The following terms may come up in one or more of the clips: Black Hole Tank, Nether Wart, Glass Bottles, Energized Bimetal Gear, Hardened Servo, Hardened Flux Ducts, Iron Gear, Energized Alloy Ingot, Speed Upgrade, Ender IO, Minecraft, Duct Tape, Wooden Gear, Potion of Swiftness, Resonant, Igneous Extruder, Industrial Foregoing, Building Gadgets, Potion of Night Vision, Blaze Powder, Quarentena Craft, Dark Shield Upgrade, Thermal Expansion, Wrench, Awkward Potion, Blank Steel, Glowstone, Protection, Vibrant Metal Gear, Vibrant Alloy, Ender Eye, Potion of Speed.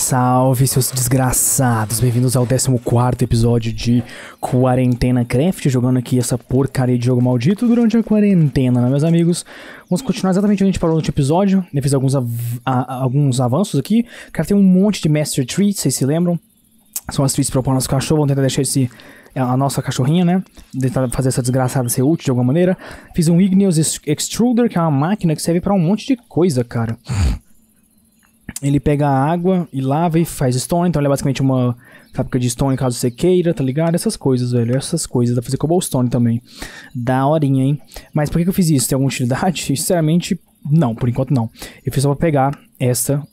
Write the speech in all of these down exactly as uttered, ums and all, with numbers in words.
Salve, seus desgraçados, bem-vindos ao décimo quarto episódio de Quarentena Craft, jogando aqui essa porcaria de jogo maldito durante a quarentena, né, meus amigos? Vamos continuar exatamente onde a gente parou no último episódio. Eu fiz alguns, av a alguns avanços aqui, cara, tem um monte de Master Treats, vocês se lembram? São as treats para o nosso cachorro, vamos tentar deixar esse, a nossa cachorrinha, né, tentar fazer essa desgraçada ser útil de alguma maneira. Fiz um Igneous Extruder, que é uma máquina que serve para um monte de coisa, cara. Ele pega a água e lava e faz stone, então ele é basicamente uma fábrica de stone caso você queira, tá ligado? Essas coisas, velho, essas coisas, dá pra fazer cobblestone também. Da horinha, hein? Mas por que que eu fiz isso? Tem alguma utilidade? Sinceramente, não, por enquanto não. Eu fiz só pra pegar essa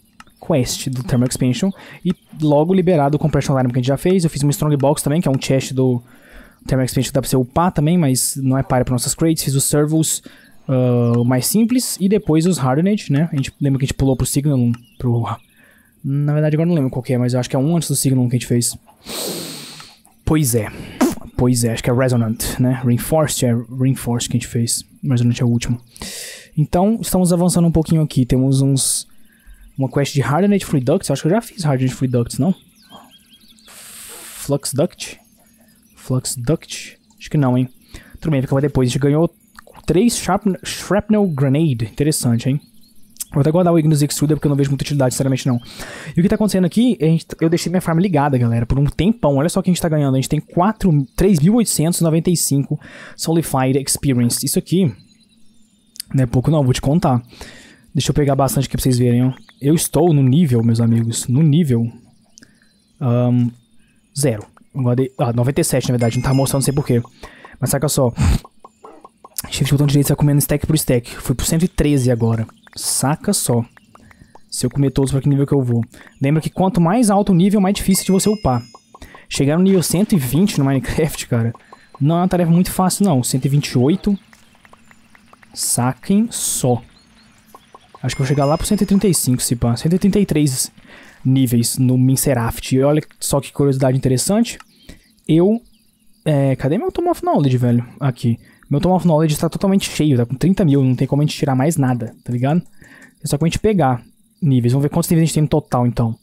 quest do Thermal Expansion e logo liberar do Compression Line que a gente já fez. Eu fiz uma Strong Box também, que é um chest do Thermal Expansion que dá pra você upar também, mas não é páreo pra nossas crates. Fiz os servos... Uh, mais simples, e depois os Hardened, né? A gente lembra que a gente pulou pro Signal, pro... Na verdade agora não lembro qual que é, mas eu acho que é um antes do Signal que a gente fez. Pois é, pois é, acho que é Resonant, né? Reinforced é Reinforced que a gente fez, Resonant é o último. Então, estamos avançando um pouquinho aqui, temos uns... Uma quest de Hardened Flux Ducts, acho que eu já fiz Hardened Flux Ducts, não? Flux Duct? Flux Duct? Acho que não, hein? Tudo bem, ficava depois, a gente ganhou... três Shrapnel Grenade. Interessante, hein? Vou até guardar o Igneous Extruder porque eu não vejo muita utilidade, sinceramente não. E o que tá acontecendo aqui, a gente, eu deixei minha farm ligada, galera, por um tempão. Olha só o que a gente tá ganhando. A gente tem três mil oitocentos e noventa e cinco Solidified Experience. Isso aqui não é pouco não, vou te contar. Deixa eu pegar bastante aqui pra vocês verem, ó. Eu estou no nível, meus amigos, no nível... Um, zero. Guardei, ah, noventa e sete, na verdade. Não tá mostrando, não sei porquê. Mas saca só... Shift botão direito, você vai comendo stack por stack. Fui pro cento e treze agora. Saca só. Se eu comer todos, pra que nível que eu vou? Lembra que quanto mais alto o nível, mais difícil de você upar. Chegar no nível cento e vinte no Minecraft, cara, não é uma tarefa muito fácil, não. cento e vinte e oito. Saquem só. Acho que eu vou chegar lá pro cento e trinta e cinco, se pá. cento e trinta e três níveis no Minecraft. E olha só que curiosidade interessante. Eu... É, cadê meu Tome of Knowledge, velho? Aqui. Meu Tome of Knowledge tá totalmente cheio, tá com trinta mil, não tem como a gente tirar mais nada, tá ligado? É só que a gente pegar níveis, vamos ver quantos níveis a gente tem no total, então.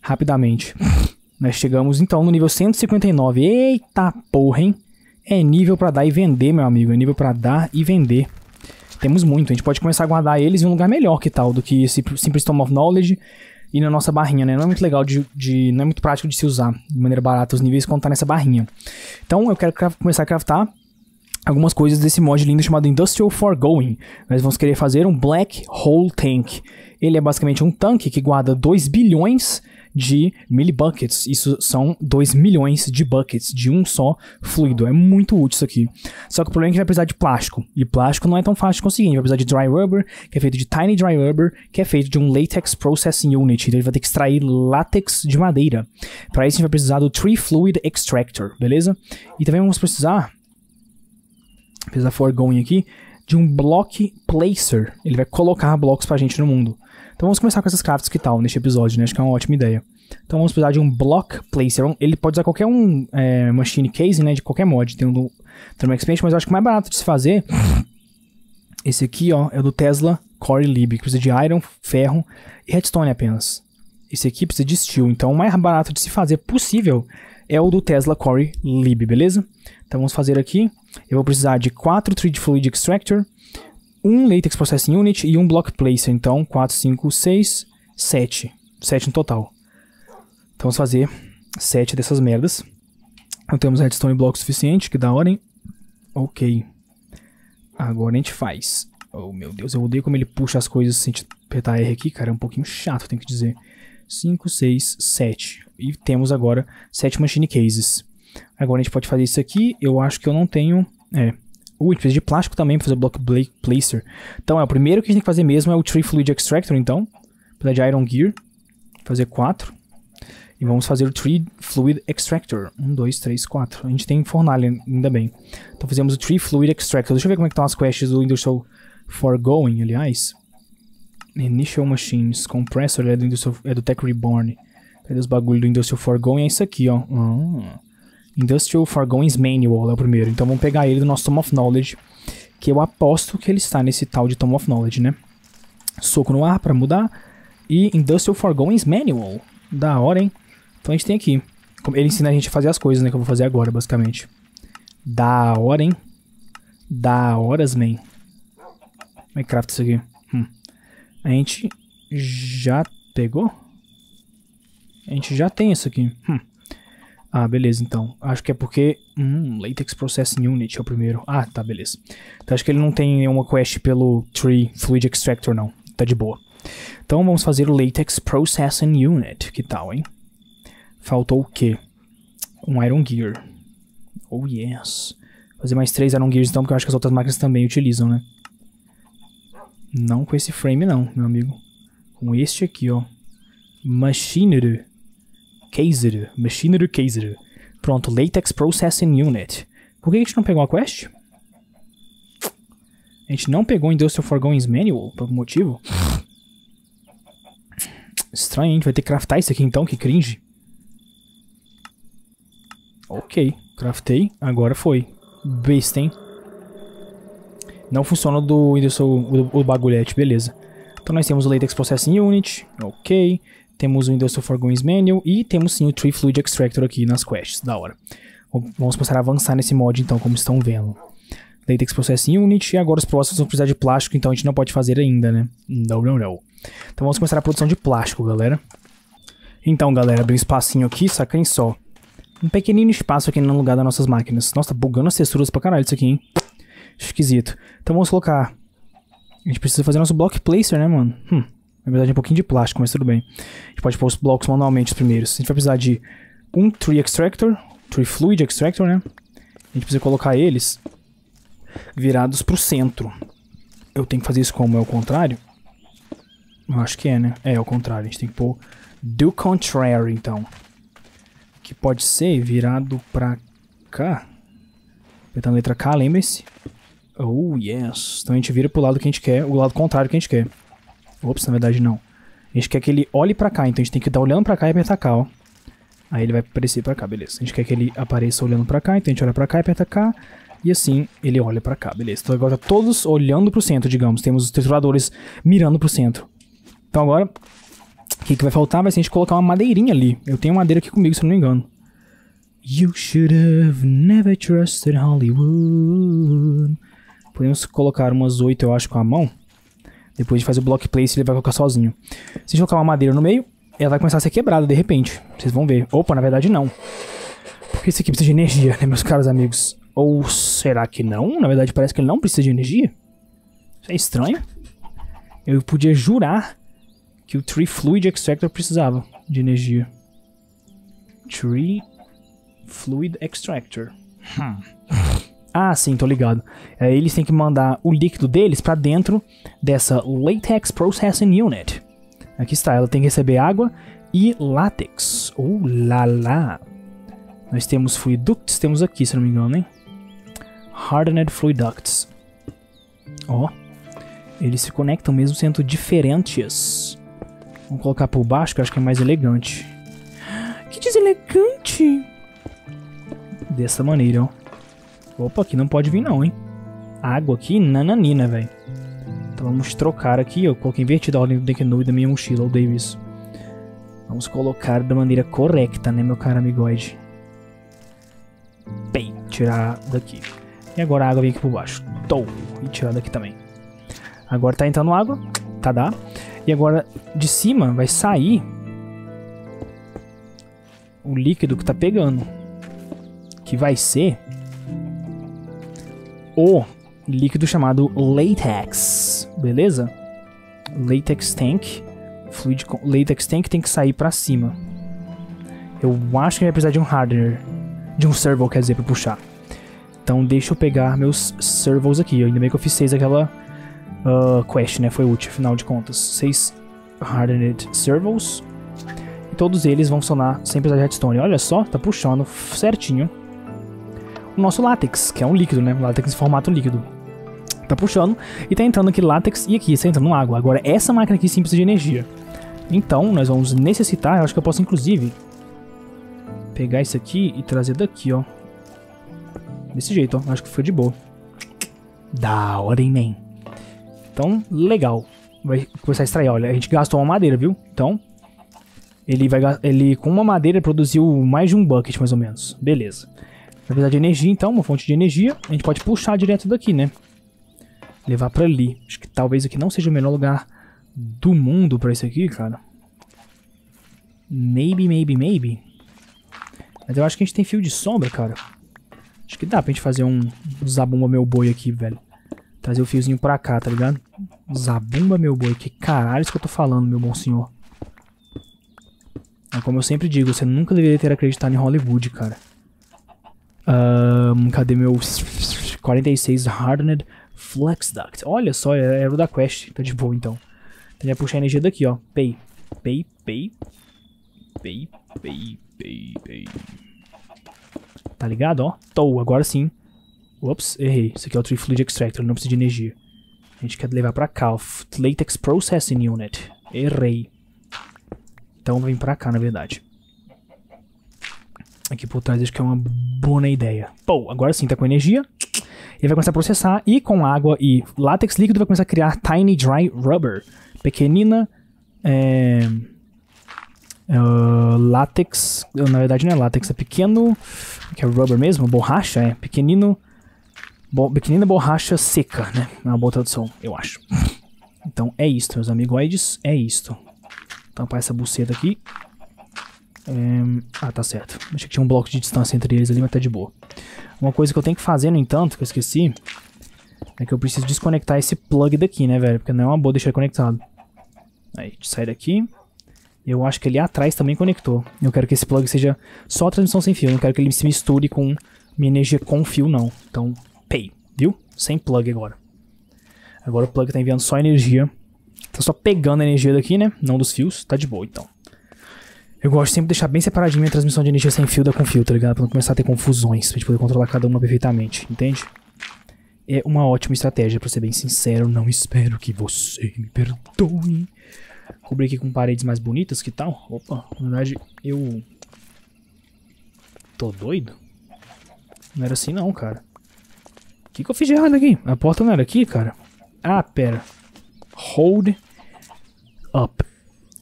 Rapidamente. Nós chegamos, então, no nível cento e cinquenta e nove. Eita porra, hein? É nível pra dar e vender, meu amigo, é nível pra dar e vender. Temos muito, a gente pode começar a guardar eles em um lugar melhor que tal, do que esse simples Tome of Knowledge e na nossa barrinha, né? Não é muito legal de, de... não é muito prático de se usar de maneira barata os níveis quando tá nessa barrinha. Então, eu quero começar a craftar algumas coisas desse mod lindo chamado Industrial Foregoing. Nós vamos querer fazer um Black Hole Tank. Ele é basicamente um tanque que guarda dois bilhões de millibuckets. Isso são dois milhões de buckets de um só fluido. É muito útil isso aqui. Só que o problema é que vai precisar de plástico. E plástico não é tão fácil de conseguir. A gente vai precisar de Dry Rubber, que é feito de Tiny Dry Rubber, que é feito de um Latex Processing Unit. Então ele vai ter que extrair látex de madeira. Para isso a gente vai precisar do Tree Fluid Extractor, beleza? E também vamos precisar... Fez a foregoing aqui, de um Block Placer. Ele vai colocar blocos pra gente no mundo. Então vamos começar com essas crafts que tal neste episódio, né? Acho que é uma ótima ideia. Então vamos precisar de um Block Placer. Ele pode usar qualquer um é, machine case, né? De qualquer mod. Tem um do Thermal Expansion, mas eu acho que o mais barato de se fazer... Esse aqui, ó, é o do Tesla Core Lib, que precisa de iron, ferro e redstone apenas. Esse aqui precisa de steel. Então o mais barato de se fazer possível... é o do Tesla Core Lib, beleza? Então vamos fazer aqui. Eu vou precisar de quatro Tree Fluid Extractor, um Latex Processing Unit e um Block Placer. Então, quatro, cinco, seis, sete. sete no total. Então vamos fazer sete dessas merdas. Não temos redstone bloco suficiente, que da hora, hein? Ok. Agora a gente faz. Oh, meu Deus, eu odeio como ele puxa as coisas sem apertar R aqui, cara. É um pouquinho chato, tenho que dizer. cinco, seis, sete. E temos agora sete machine cases. Agora a gente pode fazer isso aqui. Eu acho que eu não tenho... É. Uh, a gente precisa de plástico também para fazer o Block Placer. Então, é, o primeiro que a gente tem que fazer mesmo é o Tree Fluid Extractor, então. Precisa de Iron Gear. Fazer quatro. E vamos fazer o Tree Fluid Extractor. um, dois, três, quatro. A gente tem fornalha, ainda bem. Então, fizemos o Tree Fluid Extractor. Deixa eu ver como é que estão as quests do Industrial Foregoing, aliás. Initial Machines, Compressor é do, Industrial, é do Tech Reborn. Cadê os bagulho do Industrial Foregoing? É isso aqui, ó. Ah. Industrial Foregoing's Manual é o primeiro. Então vamos pegar ele do nosso Tome of Knowledge, que eu aposto que ele está nesse tal de Tome of Knowledge, né? Soco no ar pra mudar. E Industrial Foregoing's Manual. Da hora, hein? Então a gente tem aqui. Ele ensina a gente a fazer as coisas, né? Que eu vou fazer agora, basicamente. Da hora, hein? Da horas, man. Como é que crafta isso aqui? Hum. A gente já pegou? A gente já tem isso aqui. Hum. Ah, beleza, então. Acho que é porque... Hum, Latex Processing Unit é o primeiro. Ah, tá, beleza. Então acho que ele não tem nenhuma quest pelo Tree Fluid Extractor, não. Tá de boa. Então vamos fazer o Latex Processing Unit. Que tal, hein? Faltou o quê? Um Iron Gear. Oh, yes. Fazer mais três Iron Gears, então, porque eu acho que as outras máquinas também utilizam, né? Não com esse frame, não, meu amigo. Com este aqui, ó. Machinery. Kaiser. Machinery Kaiser. Pronto, Latex Processing Unit. Por que a gente não pegou a quest? A gente não pegou o Industrial Foregoing's Manual, por algum motivo. Estranho, hein? A gente vai ter que craftar isso aqui, então, que cringe. Ok, craftei. Agora foi. Besta, hein? Não funciona do Industrial, o, o bagulhete, beleza. Então nós temos o Latex Processing Unit. Ok. Temos o Industrial Foregoing's Manual e temos sim o Tree Fluid Extractor aqui nas quests, da hora. Vamos começar a avançar nesse mod então, como estão vendo. Latex Processing Unit, e agora os próximos vão precisar de plástico, então a gente não pode fazer ainda, né? Não, não, não. Então vamos começar a produção de plástico, galera. Então, galera, abri um espacinho aqui, saquem só. Um pequenino espaço aqui no lugar das nossas máquinas. Nossa, tá bugando as texturas pra caralho isso aqui, hein? Esquisito. Então vamos colocar... A gente precisa fazer nosso Block Placer, né, mano? Hum... Na verdade, um pouquinho de plástico, mas tudo bem. A gente pode pôr os blocos manualmente, os primeiros. A gente vai precisar de um Tree Extractor, Tree Fluid Extractor, né? A gente precisa colocar eles virados pro centro. Eu tenho que fazer isso como? É o contrário? Eu acho que é, né? É, é o contrário. A gente tem que pôr do contrário, então. Que pode ser virado pra cá. Apertando a letra K, lembrem-se. Oh, yes. Então a gente vira pro lado que a gente quer, o lado contrário que a gente quer. Ops, na verdade não. A gente quer que ele olhe pra cá, então a gente tem que estar olhando pra cá e apertar cá, ó. Aí ele vai aparecer pra cá, beleza. A gente quer que ele apareça olhando pra cá, então a gente olha pra cá e aperta cá. E assim ele olha pra cá, beleza. Então agora tá todos olhando pro centro, digamos. Temos os trituradores mirando pro centro. Então agora, o que, que vai faltar vai ser a gente colocar uma madeirinha ali. Eu tenho madeira aqui comigo, se eu não me engano. You should have never trusted Hollywood. Podemos colocar umas oito, eu acho, com a mão. Depois de fazer o Block Place, ele vai colocar sozinho. Se a gente colocar uma madeira no meio, ela vai começar a ser quebrada de repente. Vocês vão ver. Opa, na verdade não. Porque isso aqui precisa de energia, né, meus caros amigos? Ou será que não? Na verdade parece que ele não precisa de energia. Isso é estranho. Eu podia jurar que o Tree Fluid Extractor precisava de energia. Tree Fluid Extractor. Hum. Ah, sim, tô ligado. É, eles têm que mandar o líquido deles pra dentro dessa Latex Processing Unit. Aqui está, ela tem que receber água e látex. Oh, lá, lá. Nós temos Fluid Ducts, temos aqui, se não me engano, hein? Hardened Flux Ducts. Ó, oh, eles se conectam mesmo sendo diferentes. Vamos colocar por baixo, que eu acho que é mais elegante. Que deselegante! Dessa maneira, ó. Opa, aqui não pode vir não, hein? Água aqui, nananina, velho. Então vamos trocar aqui. Eu coloquei invertida a ordem do Deckenu e da minha mochila, o Davis. Vamos colocar da maneira correta, né, meu caro amigoide? Bem, tirar daqui. E agora a água vem aqui por baixo. Tô! E tirar daqui também. Agora tá entrando água. Tá, dá. E agora de cima vai sair o líquido que tá pegando. Que vai ser... o líquido chamado Latex, beleza? Latex Tank. Fluid Latex Tank tem que sair pra cima. Eu acho que vai precisar de um Hardener. De um Servo, quer dizer, pra puxar. Então deixa eu pegar meus Servos aqui. Ainda bem que eu fiz seis aquela uh, quest, né? Foi útil, afinal de contas. Seis Hardened Servos. E todos eles vão funcionar sem precisar de redstone. Olha só, tá puxando certinho. Nosso látex, que é um líquido, né? Látex em formato líquido. Tá puxando e tá entrando aqui látex e aqui está entrando água. Agora, essa máquina aqui sim precisa de energia. Então, nós vamos necessitar, eu acho que eu posso, inclusive, pegar isso aqui e trazer daqui, ó. Desse jeito, ó. Acho que foi de boa. Da hora, hein, man? Então, legal. Vai começar a extrair, olha. A gente gastou uma madeira, viu? Então, Ele vai, ele com uma madeira produziu mais de um bucket, mais ou menos. Beleza. Vai precisar de energia, então, uma fonte de energia. A gente pode puxar direto daqui, né? Levar pra ali. Acho que talvez aqui não seja o melhor lugar do mundo pra isso aqui, cara. Maybe, maybe, maybe. Mas eu acho que a gente tem fio de sombra, cara. Acho que dá pra gente fazer um Zabumba Meu Boi aqui, velho. Trazer o fiozinho pra cá, tá ligado? Zabumba Meu Boi. Que caralho isso que eu tô falando, meu bom senhor. É como eu sempre digo, você nunca deveria ter acreditado em Hollywood, cara. Um, cadê meu quarenta e seis Hardened Flux Ducts? Olha só, era o da Quest. Tá de boa, então. Então vai puxar a energia daqui, ó. Pay, pay, pay. Pay, pay, pay, pay. Tá ligado, ó? Tô, agora sim. Ops, errei. Isso aqui é o Tree Fluid Extractor, não precisa de energia. A gente quer levar pra cá, o Latex Processing Unit. Errei. Então vem pra cá, na verdade. Aqui por trás acho que é uma boa ideia. Pô, agora sim, tá com energia. Ele vai começar a processar e com água e látex líquido vai começar a criar Tiny Dry Rubber. Pequenina... É... Uh, látex, na verdade não é látex, é pequeno, que é rubber mesmo, borracha, é, pequenino, bo, pequenina borracha seca, né, é uma boa tradução, eu acho. Então é isto, meus amigoides, é isto. Tampar essa buceta aqui. É, ah, tá certo, achei que tinha um bloco de distância entre eles ali, mas tá de boa. Uma coisa que eu tenho que fazer, no entanto, que eu esqueci, é que eu preciso desconectar esse plug daqui, né, velho, porque não é uma boa deixar ele conectado. Aí, sai daqui. Eu acho que ele atrás também conectou. Eu quero que esse plug seja só transmissão sem fio. Eu não quero que ele se misture com minha energia com fio, não. Então, pay, viu? Sem plug agora. Agora o plug tá enviando só energia. Tá só pegando a energia daqui, né? Não dos fios. Tá de boa, então. Eu gosto sempre de deixar bem separadinho minha transmissão de energia sem fio da com fio, tá ligado? Pra não começar a ter confusões. Pra gente poder controlar cada uma perfeitamente, entende? É uma ótima estratégia, pra ser bem sincero. Não espero que você me perdoe. Cobrir aqui com paredes mais bonitas, que tal? Opa, na verdade eu... Tô doido? Não era assim não, cara. O que que eu fiz de errado aqui? A porta não era aqui, cara? Ah, pera. Hold up.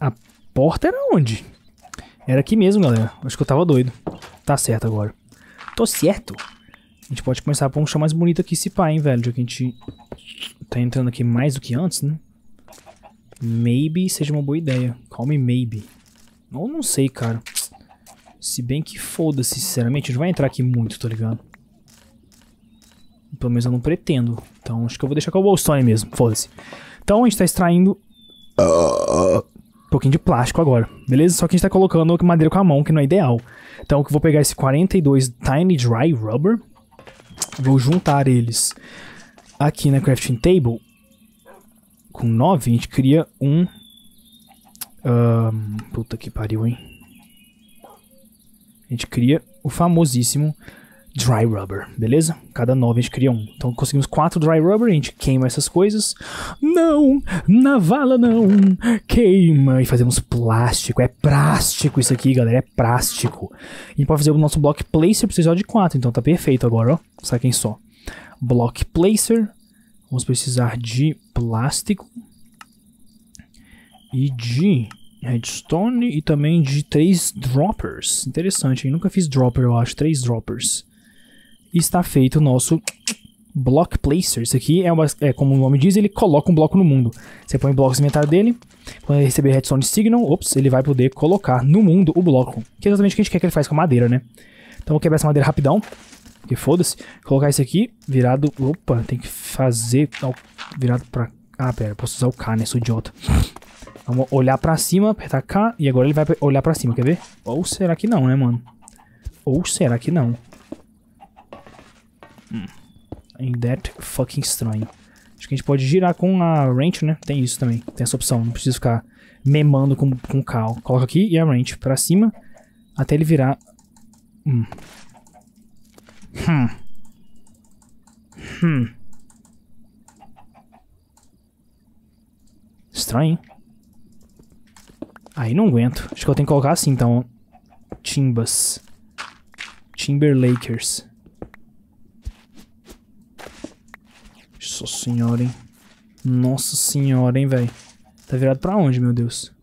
A porta era onde? Era aqui mesmo, galera. Acho que eu tava doido. Tá certo agora. Tô certo. A gente pode começar a pôr um chão mais bonito aqui, se pá, hein, velho. Já que a gente tá entrando aqui mais do que antes, né? Maybe seja uma boa ideia. Calma aí, maybe. Ou não sei, cara. Se bem que foda-se, sinceramente. A gente vai entrar aqui muito, tá ligado? Pelo menos eu não pretendo. Então acho que eu vou deixar com o Glowstone mesmo. Foda-se. Então a gente tá extraindo um pouquinho de plástico agora. Beleza? Só que a gente tá colocando madeira com a mão, que não é ideal. Então eu vou pegar esse quarenta e dois Tiny Dry Rubber. Vou juntar eles aqui na Crafting Table. Com nove, a gente cria um... Uh, puta que pariu, hein? A gente cria o famosíssimo Dry Rubber, beleza? Cada nove a gente cria um. Então conseguimos quatro Dry Rubber, a gente queima essas coisas. Não! Na vala não! Queima! E fazemos plástico. É plástico isso aqui, galera. É plástico. A gente pode fazer o nosso Block Placer, precisa de quatro. Então tá perfeito agora, ó. Saquem só. Block Placer... Vamos precisar de plástico e de redstone e também de três droppers. Interessante, hein? Nunca fiz dropper, eu acho. Três droppers. E está feito o nosso Block Placer. Isso aqui é, uma, é como o nome diz, ele coloca um bloco no mundo. Você põe blocos no inventário dele. Quando ele receber redstone signal, ops, ele vai poder colocar no mundo o bloco. Que é exatamente o que a gente quer que ele faça com a madeira, né? Então eu vou quebrar essa madeira rapidão. Porque foda-se, colocar isso aqui virado, opa, tem que fazer ó, virado pra, ah pera, posso usar o K, né, sou idiota. Vamos olhar pra cima, apertar K e agora ele vai olhar pra cima, quer ver? Ou será que não, né, mano? Ou será que não? Hum. Ain't that fucking estranho. Acho que a gente pode girar com a wrench, né, tem isso também, tem essa opção, não precisa ficar memando com, com o K, ó. Coloca aqui e a wrench pra cima até ele virar, hum. Hum. Hum. Estranho, hein? Aí não aguento. Acho que eu tenho que colocar assim, então. Timbas. Timberlakers. Nossa senhora, hein? Nossa senhora, hein, velho? Tá virado pra onde, meu Deus?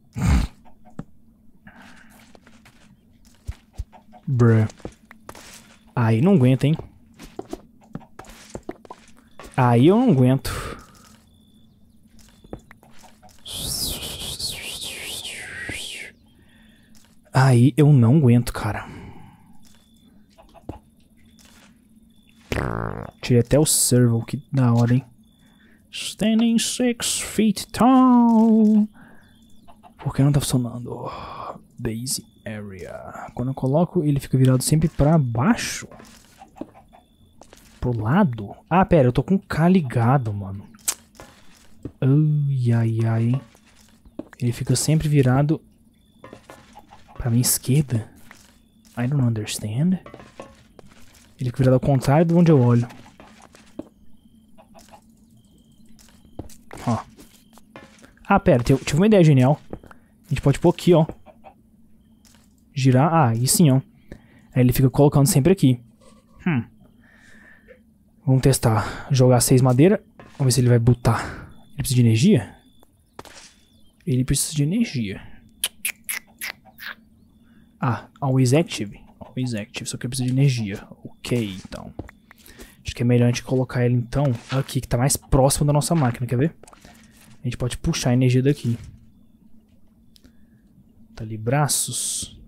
Bruh. Aí não aguenta, hein? Aí eu não aguento. Aí eu não aguento, cara. Tirei até o servo, que da hora, hein? Standing six feet tall. Por que não tá funcionando? Base area. Quando eu coloco, ele fica virado sempre pra baixo. Pro lado. Ah, pera, eu tô com o K ligado, mano. Ai, ai, ai. Ele fica sempre virado... pra minha esquerda? I don't understand. Ele fica virado ao contrário de onde eu olho. Ó. Ah, pera, eu tive uma ideia genial. A gente pode pôr aqui, ó. Girar. Ah, aí sim, ó. Aí ele fica colocando sempre aqui. Hum. Vamos testar. Jogar seis madeira. Vamos ver se ele vai botar. Ele precisa de energia? Ele precisa de energia. Ah, always active. Always active, só que eu preciso de energia. Ok, então. Acho que é melhor a gente colocar ele, então, aqui, que tá mais próximo da nossa máquina, quer ver? A gente pode puxar a energia daqui. Tá ali, braços.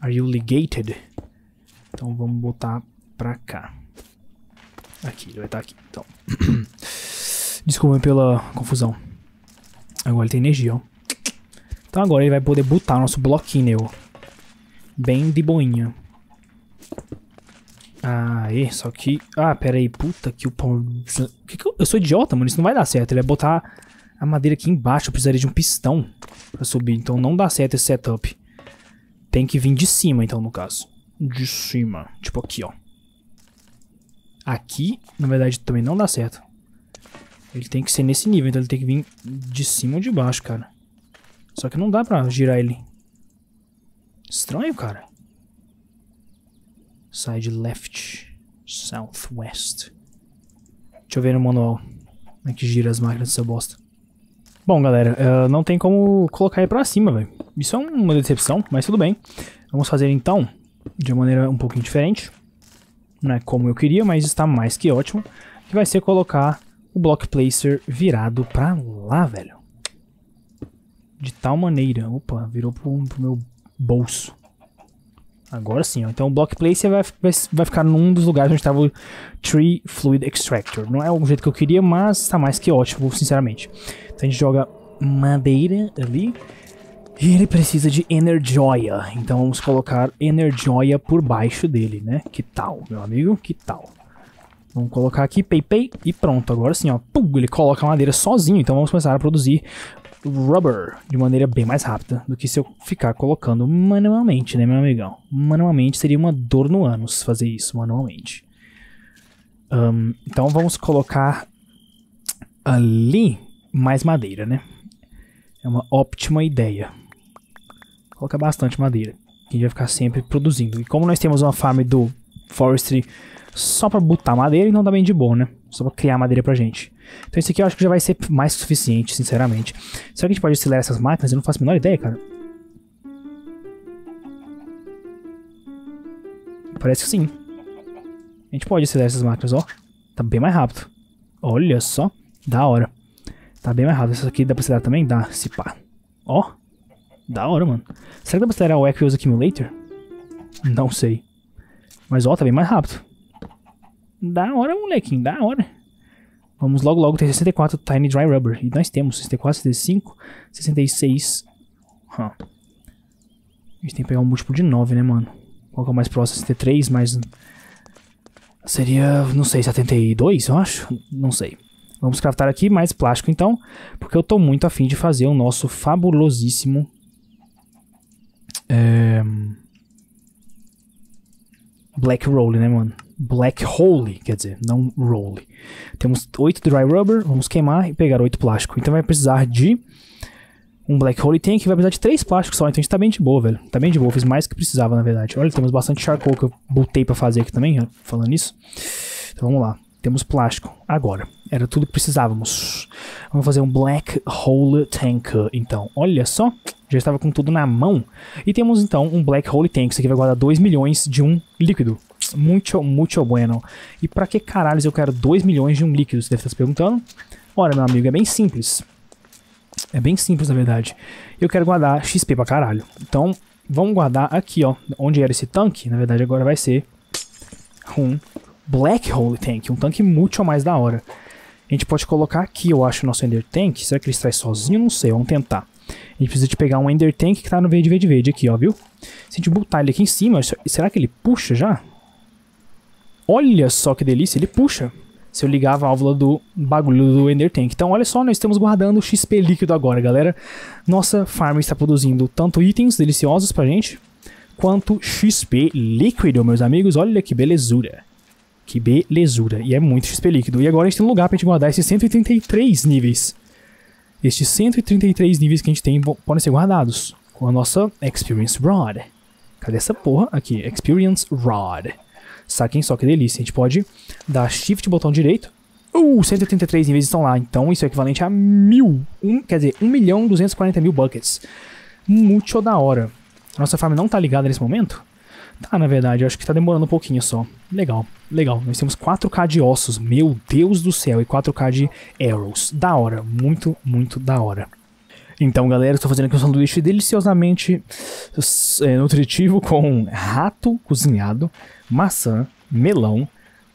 Are you ligated? Então vamos botar pra cá. Aqui, ele vai estar aqui, então. Desculpa pela confusão. Agora ele tem energia, ó. Então agora ele vai poder botar nosso bloquinho, ó. Bem de boinha. Aê, só que... Ah, pera aí. Puta que o pau... Que que eu... eu sou idiota, mano. Isso não vai dar certo. Ele vai botar a madeira aqui embaixo. Eu precisaria de um pistão pra subir. Então não dá certo esse setup. Tem que vir de cima, então, no caso. De cima. Tipo aqui, ó. Aqui, na verdade, também não dá certo. Ele tem que ser nesse nível. Então ele tem que vir de cima ou de baixo, cara. Só que não dá pra girar ele. Estranho, cara. Side left. Southwest. Deixa eu ver no manual. Como é que gira as máquinas dessa bosta. Bom, galera. Uh, não tem como colocar ele pra cima, velho. Isso é uma decepção, mas tudo bem. Vamos fazer, então, de uma maneira um pouquinho diferente. Não é como eu queria, mas está mais que ótimo. Que vai ser colocar o Block Placer virado pra lá, velho. De tal maneira. Opa, virou pro, pro meu... bolso. Agora sim, ó. Então o Block Placer vai, vai, vai ficar num dos lugares onde estava o Tree Fluid Extractor. Não é o jeito que eu queria, mas tá mais que ótimo, sinceramente. Então a gente joga madeira ali. E ele precisa de Energioia. Então vamos colocar Energioia por baixo dele, né? Que tal, meu amigo? Que tal? Vamos colocar aqui, pei, pei, e pronto. Agora sim, ó. Pum, ele coloca a madeira sozinho. Então vamos começar a produzir rubber de maneira bem mais rápida do que se eu ficar colocando manualmente, né, meu amigão? Manualmente seria uma dor no ânus fazer isso manualmente. Um, então vamos colocar ali mais madeira, né? É uma ótima ideia. Coloca bastante madeira. A gente vai ficar sempre produzindo. E como nós temos uma farm do Forestry só pra botar madeira, então tá bem de boa, né? Só pra criar madeira pra gente. Então isso aqui eu acho que já vai ser mais suficiente, sinceramente. Será que a gente pode acelerar essas máquinas? Eu não faço a menor ideia, cara. Parece que sim. A gente pode acelerar essas máquinas, ó. Tá bem mais rápido. Olha só. Da hora. Tá bem mais rápido. Essa aqui dá pra acelerar também? Dá, se pá. Ó. Da hora, mano. Será que dá pra acelerar o Aqueous Accumulator? Não sei. Mas ó, tá bem mais rápido. Da hora, molequinho, da hora. Vamos logo, logo ter sessenta e quatro Tiny Dry Rubber. E nós temos sessenta e quatro, sessenta e cinco, sessenta e seis. Huh. A gente tem que pegar um múltiplo de nove, né, mano? Qual que é o mais próximo? sessenta e três, mais... Seria, não sei, setenta e dois, eu acho? Não sei. Vamos craftar aqui mais plástico, então. Porque eu tô muito afim de fazer o nosso fabulosíssimo... É... Black Roll, né, mano? Black Hole, quer dizer, não Roll. Temos oito Dry Rubber, vamos queimar e pegar oito plástico. Então vai precisar de um Black Hole Tank, vai precisar de três plásticos só, então a gente tá bem de boa, velho. Tá bem de boa, fiz mais que precisava, na verdade. Olha, temos bastante charcoal que eu botei pra fazer aqui também, falando nisso. Então vamos lá, temos plástico. Agora, Era tudo que precisávamos. Vamos fazer um Black Hole Tank, então. Olha só, já estava com tudo na mão. E temos, então, um Black Hole Tank. Isso aqui vai guardar dois milhões de um líquido. Muito, muito bueno. E pra que caralhos eu quero dois milhões de um líquido? Você deve estar se perguntando. Ora, meu amigo, é bem simples. É bem simples, na verdade. Eu quero guardar X P pra caralho. Então, vamos guardar aqui, ó. Onde era esse tanque, na verdade, agora vai ser um Black Hole Tank. Um tanque muito mais da hora. A gente pode colocar aqui, eu acho, o nosso Ender Tank. Será que ele sai sozinho? Não sei, vamos tentar. A gente precisa de pegar um Ender Tank que tá no verde, verde, verde aqui, ó, viu? Se a gente botar ele aqui em cima, será que ele puxa já? Olha só que delícia, ele puxa. Se eu ligar a válvula do bagulho do Ender Tank. Então, olha só, nós estamos guardando X P líquido agora, galera. Nossa farm está produzindo tanto itens deliciosos pra gente, quanto X P líquido, meus amigos. Olha que belezura. Que belezura. E é muito X P líquido. E agora a gente tem um lugar pra gente guardar esses cento e trinta e três níveis. Estes cento e trinta e três níveis que a gente tem podem ser guardados com a nossa Experience Rod. Cadê essa porra? Aqui, Experience Rod. Saquem só que delícia. A gente pode dar shift, botão direito. Uh, cento e oitenta e três níveis estão lá. Então isso é equivalente a mil. Um, quer dizer, um milhão duzentos e quarenta mil buckets. Muito da hora. Nossa farm não tá ligada nesse momento? Tá, na verdade. Eu acho que tá demorando um pouquinho só. Legal, legal. Nós temos quatro K de ossos. Meu Deus do céu. E quatro K de arrows. Da hora. Muito, muito da hora. Então, galera, estou fazendo aqui um sanduíche deliciosamente é, nutritivo com rato cozinhado, maçã, melão,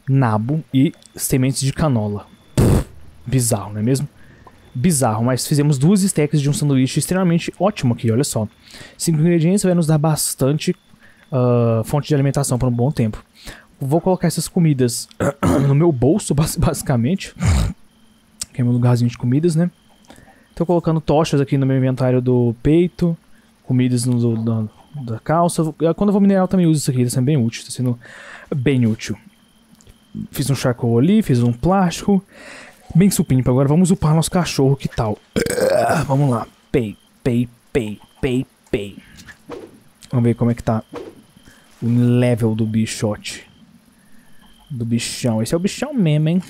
nabo e sementes de canola. Pff, bizarro, não é mesmo? Bizarro, mas fizemos duas stacks de um sanduíche extremamente ótimo aqui, olha só. Cinco ingredientes vai nos dar bastante uh, fonte de alimentação por um bom tempo. Vou colocar essas comidas no meu bolso, basicamente. Aqui é meu lugarzinho de comidas, né? Tô colocando tochas aqui no meu inventário do peito, comidas no, do, do, da calça. Quando eu vou minerar eu também uso isso aqui, tá sendo bem útil, tá sendo bem útil. Fiz um charcoal ali, fiz um plástico, bem supimpa. Agora vamos upar nosso cachorro, que tal? Vamos lá, pei, pei, pei, pei, pei. Vamos ver como é que tá o level do bichote. Do bichão, esse é o bichão mesmo, hein?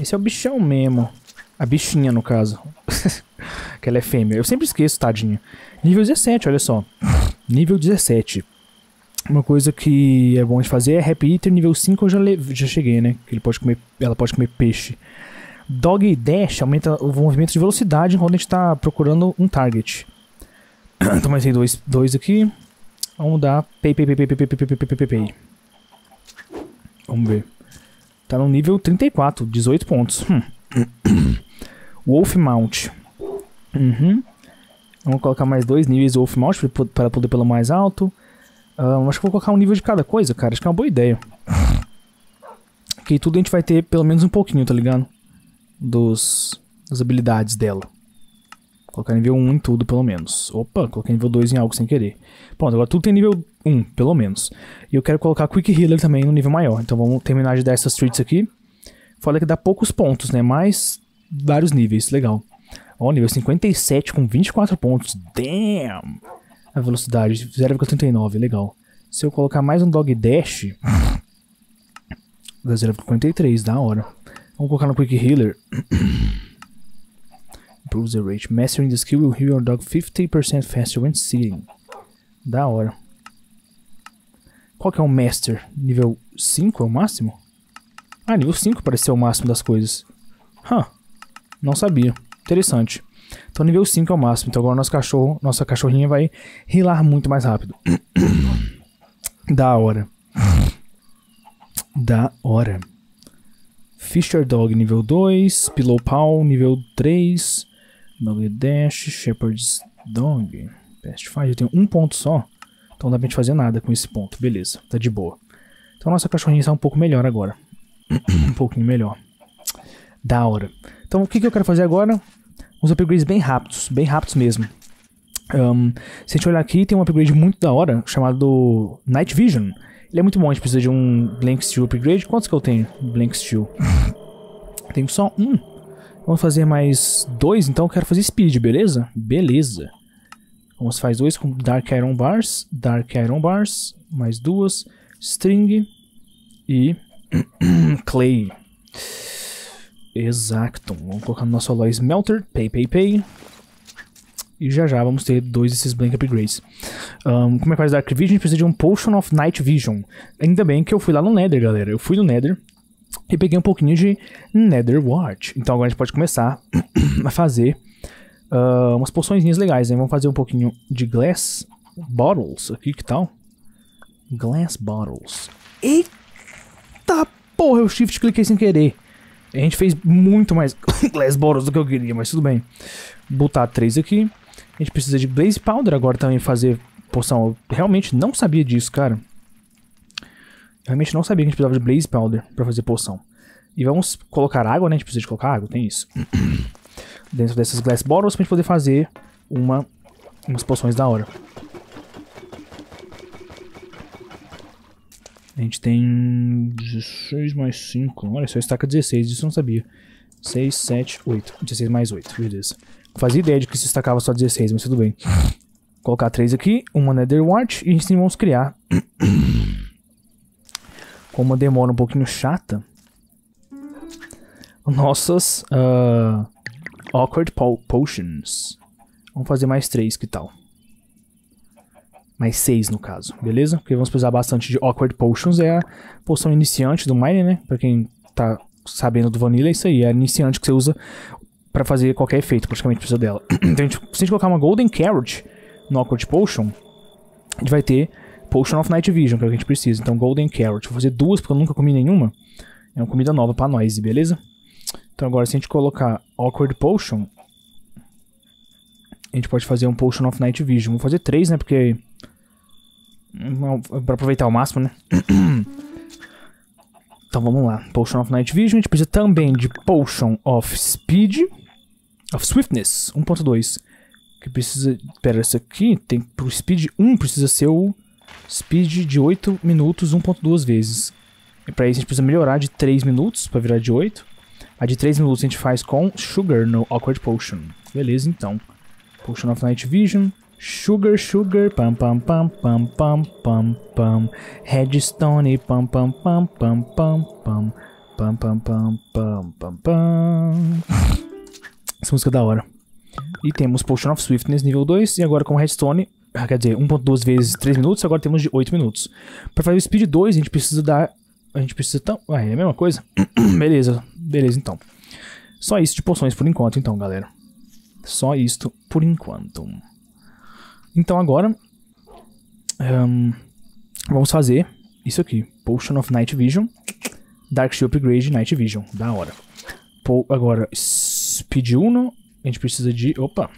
Esse é o bichão mesmo. A bichinha, no caso. Que ela é fêmea. Eu sempre esqueço, tadinha. Nível dezessete, olha só. Nível dezessete. Uma coisa que é bom de fazer é Happy Eater. Nível cinco eu já, já cheguei, né? Ele pode comer, ela pode comer peixe. Dog Dash aumenta o movimento de velocidade enquanto a gente tá procurando um target. Então, mais tem dois, dois aqui. Vamos dar... Pei, pei, pei, pei, pei, pei, pei, pei, pei. Vamos ver. Tá no nível trinta e quatro. dezoito pontos. Hum. Wolf Mount. Uhum. Vamos colocar mais dois níveis Wolf Mount para poder pelo mais alto. Uh, acho que vou colocar um nível de cada coisa, cara. Acho que é uma boa ideia. Que tudo a gente vai ter pelo menos um pouquinho, tá ligado? Dos, das habilidades dela. Vou colocar nível um em tudo, pelo menos. Opa, coloquei nível dois em algo sem querer. Pronto, agora tudo tem nível um, pelo menos. E eu quero colocar Quick Healer também no nível maior. Então vamos terminar de dar essas treats aqui. Fala que dá poucos pontos, né? Mas vários níveis, legal. Ó, nível cinquenta e sete com vinte e quatro pontos. Damn! A velocidade, zero vírgula trinta e nove, legal. Se eu colocar mais um Dog Dash, dá zero vírgula quarenta e três, da hora. Vamos colocar no Quick Healer. Improves the rate. Mastering the skill will heal your dog fifty percent faster when sitting. Da hora. Qual que é o Master? Nível cinco é o máximo? Ah, nível cinco parece ser o máximo das coisas. Hã, huh, não sabia. Interessante. Então nível cinco é o máximo. Então agora nosso cachorro, nossa cachorrinha vai rilar muito mais rápido. Da hora. Da hora. Fisher Dog nível dois. Pillow Paw nível três. Dog Dash. Shepherd's Dog. Best Fight. Eu tenho um ponto só. Então não dá pra gente fazer nada com esse ponto. Beleza, tá de boa. Então nossa cachorrinha está um pouco melhor agora. Um pouquinho melhor. Da hora. Então o que, que eu quero fazer agora? Uns upgrades bem rápidos. Bem rápidos mesmo. um, Se a gente olhar aqui, tem um upgrade muito da hora chamado Night Vision. Ele é muito bom, a gente precisa de um Blank Steel upgrade. Quantos que eu tenho? Blank Steel. Tenho só um. Vamos fazer mais dois. Então eu quero fazer Speed, beleza? Beleza. Vamos fazer dois com Dark Iron Bars. Dark Iron Bars. Mais duas. String. E... Clay. Exacto. Vamos colocar no nosso alloy smelter. Pay, pay, pay. E já já vamos ter dois desses Blank Upgrades. Um, como é que faz Dark Vision? A gente precisa de um Potion of Night Vision. Ainda bem que eu fui lá no Nether, galera. Eu fui no Nether e peguei um pouquinho de Nether Wart. Então agora a gente pode começar a fazer uh, umas poçõezinhas legais, né? Vamos fazer um pouquinho de Glass Bottles aqui, que tal? Glass Bottles. Eita porra, eu shift cliquei sem querer. A gente fez muito mais Glass Bottles do que eu queria, mas tudo bem. Botar três aqui. A gente precisa de Blaze Powder agora também, fazer poção. Eu realmente não sabia disso, cara. Eu realmente não sabia que a gente precisava de Blaze Powder pra fazer poção. E vamos colocar água, né? A gente precisa de colocar água, tem isso. Dentro dessas Glass Bottles pra gente poder fazer uma, umas poções da hora. A gente tem dezesseis mais cinco. Olha só, estaca dezesseis, isso eu não sabia. seis, sete, oito. dezesseis mais oito, beleza. Fazia ideia de que se estacava só dezesseis, mas tudo bem. Colocar três aqui, uma Nether Wart, e assim vamos criar. Como uma demora um pouquinho chata, nossas uh, Awkward po Potions. Vamos fazer mais três, que tal? Mais seis no caso, beleza? Porque vamos precisar bastante de Awkward Potions. É a poção iniciante do Mine, né? Pra quem tá sabendo do Vanilla, é isso aí. É a iniciante que você usa pra fazer qualquer efeito, praticamente precisa dela. Então a gente, se a gente colocar uma Golden Carrot no Awkward Potion, a gente vai ter Potion of Night Vision, que é o que a gente precisa. Então Golden Carrot, vou fazer duas porque eu nunca comi nenhuma. É uma comida nova pra nós, beleza? Então agora se a gente colocar Awkward Potion, a gente pode fazer um Potion of Night Vision. Vou fazer três, né? Porque... pra aproveitar ao máximo, né? Então vamos lá. Potion of Night Vision. A gente precisa também de Potion of Speed. Of Swiftness. um ponto dois. Que precisa... Pera, essa aqui tem... Pro Speed um precisa ser o Speed de oito minutos um ponto duas vezes. E pra isso a gente precisa melhorar de três minutos pra virar de oito. A de três minutos a gente faz com Sugar no Awkward Potion. Beleza, então. Potion of Night Vision. Sugar, sugar, pam, pam, pam, pam, pam, pam, pam, Redstone, pam, pam, pam, pam, pam, pam, pam, pam, pam, pam, pam, pam. Essa música é da hora. E temos Potion of Swiftness nível dois, e agora com Redstone, quer dizer, um ponto dois vezes três minutos, agora temos de oito minutos. Para fazer o Speed dois, a gente precisa dar... A gente precisa... Tão... Ah, é a mesma coisa? Beleza, beleza, então. Só isso de poções por enquanto, então, galera. Só isto por enquanto. Então agora, um, vamos fazer isso aqui. Potion of Night Vision. Dark Shield Upgrade Night Vision. Da hora. Po agora, Speed um. A gente precisa de... Opa.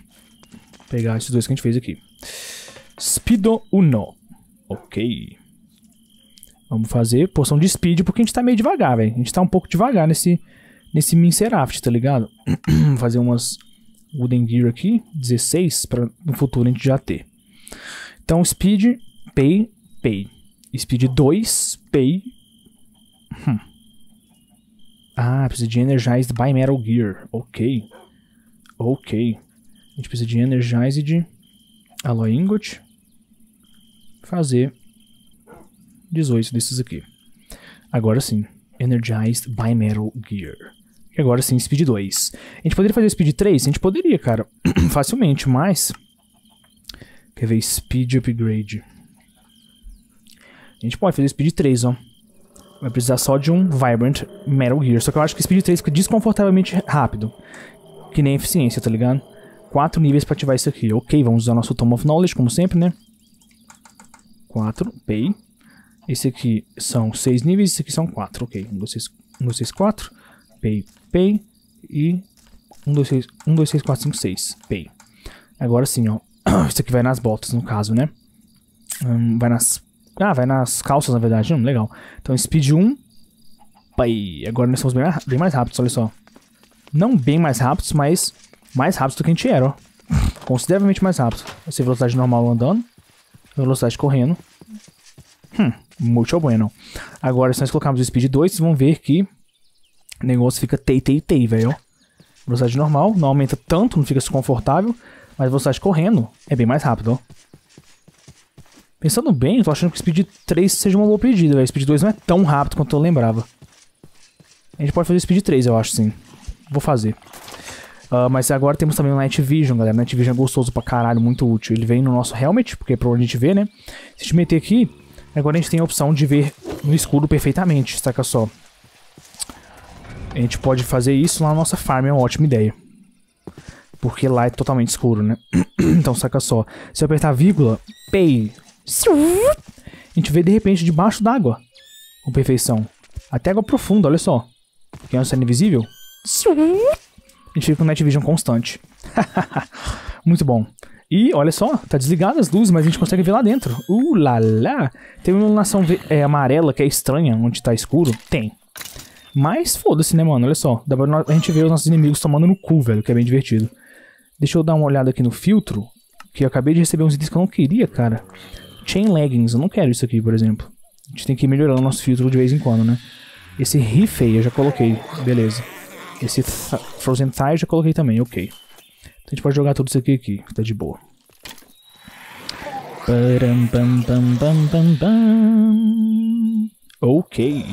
Pegar esses dois que a gente fez aqui. Speed um. Ok. Vamos fazer poção de Speed, porque a gente tá meio devagar, velho. A gente tá um pouco devagar nesse, nesse Minceraft, tá ligado? Fazer umas... Wooden Gear aqui, dezesseis, para no futuro a gente já ter. Então, Speed, Pay, Pay. Speed dois, Pay. Hum. Ah, precisa de Energized Bimetal Gear. Ok. Ok. A gente precisa de Energized Alloy Ingot. Fazer dezoito desses aqui. Agora sim. Energized Bimetal Gear. E agora sim, Speed dois. A gente poderia fazer o Speed três? A gente poderia, cara. Facilmente, mas... Quer ver? Speed Upgrade. A gente pode fazer o Speed três, ó. Vai precisar só de um Vibrant Metal Gear. Só que eu acho que o Speed três fica desconfortavelmente rápido. Que nem a eficiência, tá ligado? Quatro níveis pra ativar isso aqui. Ok, vamos usar nosso Tome of Knowledge, como sempre, né? Quatro. Pay. Esse aqui são seis níveis. Esse aqui são quatro. Ok. Um, dois, seis, um, dois, seis, quatro. Pay, pay, e um, dois, seis, quatro, cinco, seis, pay. Agora sim, ó. Isso aqui vai nas botas, no caso, né? Um, vai nas... Ah, vai nas calças, na verdade. Hum, legal. Então, Speed um, pay. Agora nós somos bem, bem mais rápidos, olha só. Não bem mais rápidos, mas mais rápidos do que a gente era, ó. Consideravelmente mais rápido. Vai ser velocidade normal andando, velocidade correndo. Hum, muito bueno. Agora, se nós colocarmos o Speed dois, vocês vão ver que o negócio fica tei, tei, tei, velho. Velocidade normal, não aumenta tanto, não fica desconfortável. Mas velocidade correndo é bem mais rápido, ó. Pensando bem, eu tô achando que o Speed três seja uma boa pedida, velho. Speed dois não é tão rápido quanto eu lembrava. A gente pode fazer Speed três, eu acho, sim. vou fazer. Uh, mas agora temos também o Night Vision, galera. Night Vision é gostoso pra caralho, muito útil. Ele vem no nosso helmet, porque é pra onde a gente vê, né? Se a gente meter aqui, agora a gente tem a opção de ver no escuro perfeitamente, saca só. A gente pode fazer isso lá na nossa farm, é uma ótima ideia. Porque lá é totalmente escuro, né? Então, saca só. Se eu apertar vírgula, pay, a gente vê de repente debaixo d'água. Com perfeição. Até água profunda, olha só. Porque é invisível. A gente fica com Night Vision constante. Muito bom. E olha só, tá desligada as luzes, mas a gente consegue ver lá dentro. Uh, lá, lá. Tem uma iluminação é, amarela que é estranha, onde tá escuro. Tem. Mas foda-se, né, mano? Olha só. Dá pra a gente ver os nossos inimigos tomando no cu, velho, que é bem divertido. Deixa eu dar uma olhada aqui no filtro, que eu acabei de receber uns itens que eu não queria, cara. Chain leggings, eu não quero isso aqui, por exemplo. A gente tem que ir melhorando o nosso filtro de vez em quando, né? Esse riff aí eu já coloquei, beleza. Esse th Frozen Thigh eu já coloquei também, ok. Então a gente pode jogar tudo isso aqui, aqui, tá de boa. Ok.